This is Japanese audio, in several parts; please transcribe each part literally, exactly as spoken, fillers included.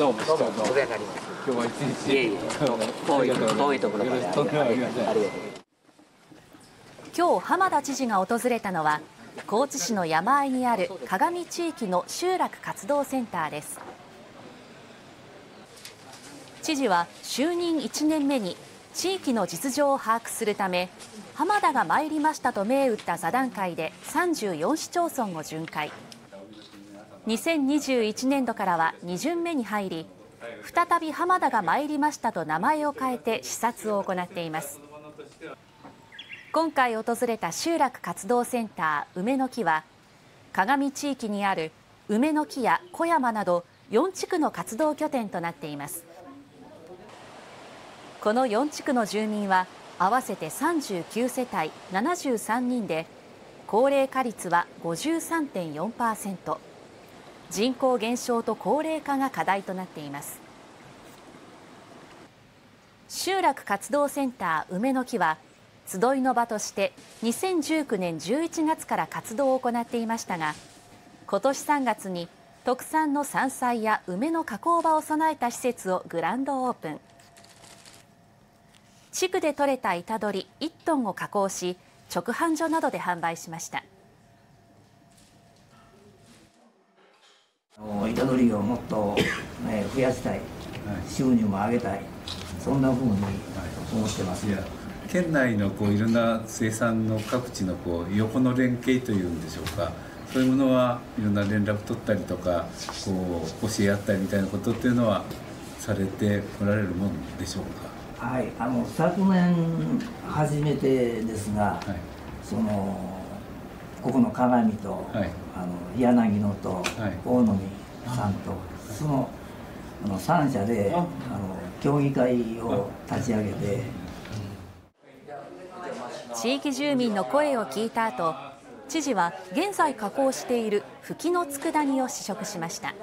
どうも、どうも、お世話になります。今日は一日。いえいえ、遠い、遠いところから。とんでもありません。ありがとうございます。今日、浜田知事が訪れたのは、高知市の山あいにある鏡地域の集落活動センターです。知事は就任いちねんめに地域の実情を把握するため、浜田が参りましたと銘打った座談会でさんじゅうよん市町村を巡回。にせんにじゅういちねんどからはに巡目に入り、再び浜田が参りましたと名前を変えて視察を行っています。今回訪れた集落活動センター梅の木は、鏡地域にある梅の木や小山などよん地区の活動拠点となっています。このよん地区の住民は合わせてさんじゅうきゅう世帯ななじゅうさんにんで、高齢化率は ごじゅうさんてんよんパーセント、人口減少と高齢化が課題となっています。集落活動センター梅の木は集いの場としてにせんじゅうきゅうねんじゅういちがつから活動を行っていましたが、今年さんがつに特産の山菜や梅の加工場を備えた施設をグランドオープン。地区で採れたイタドリいっトンを加工し、直販所などで販売しました。イタドリをもっと増やしたい、収入も上げたい、そんなふうに思ってます。県内のこういろんな生産の各地のこう横の連携というんでしょうか、そういうものはいろんな連絡取ったりとか、こう教え合ったりみたいなことっていうのはされておられるもんでしょうか。はい、あの昨年初めてですが、はい、そのここの鏡と、はい、あの柳野と、はい、大野さんと、そのあのさん社であの協議会を立ち上げて、地域住民の声を聞いた後、知事は現在加工しているフキの佃煮を試食しました。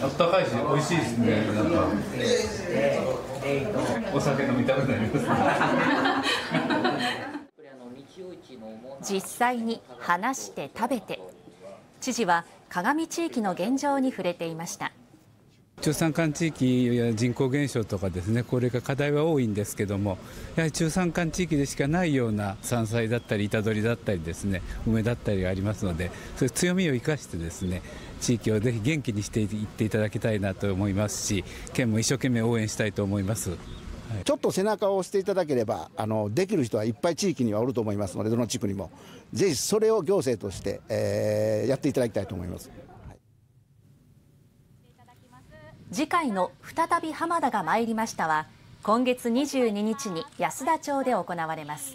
あったかいし美味しいですね。なんかお酒飲みたくなりますね。実際に話して食べて、知事は鏡地域の現状に触れていました。中山間地域や人口減少とかですね、これが課題は多いんですけども、やはり中山間地域でしかないような山菜だったりイタドリだったりですね、梅だったりがありますので、そういう強みを生かしてですね、地域をぜひ元気にしていっていただきたいなと思いますし、県も一生懸命応援したいと思います。はい、ちょっと背中を押していただければ、あのできる人はいっぱい地域にはおると思いますので、どの地区にもぜひそれを行政として、えー、やっていただきたいと思います。次回の再び浜田が参りましたは、今月にじゅうににちに安田町で行われます。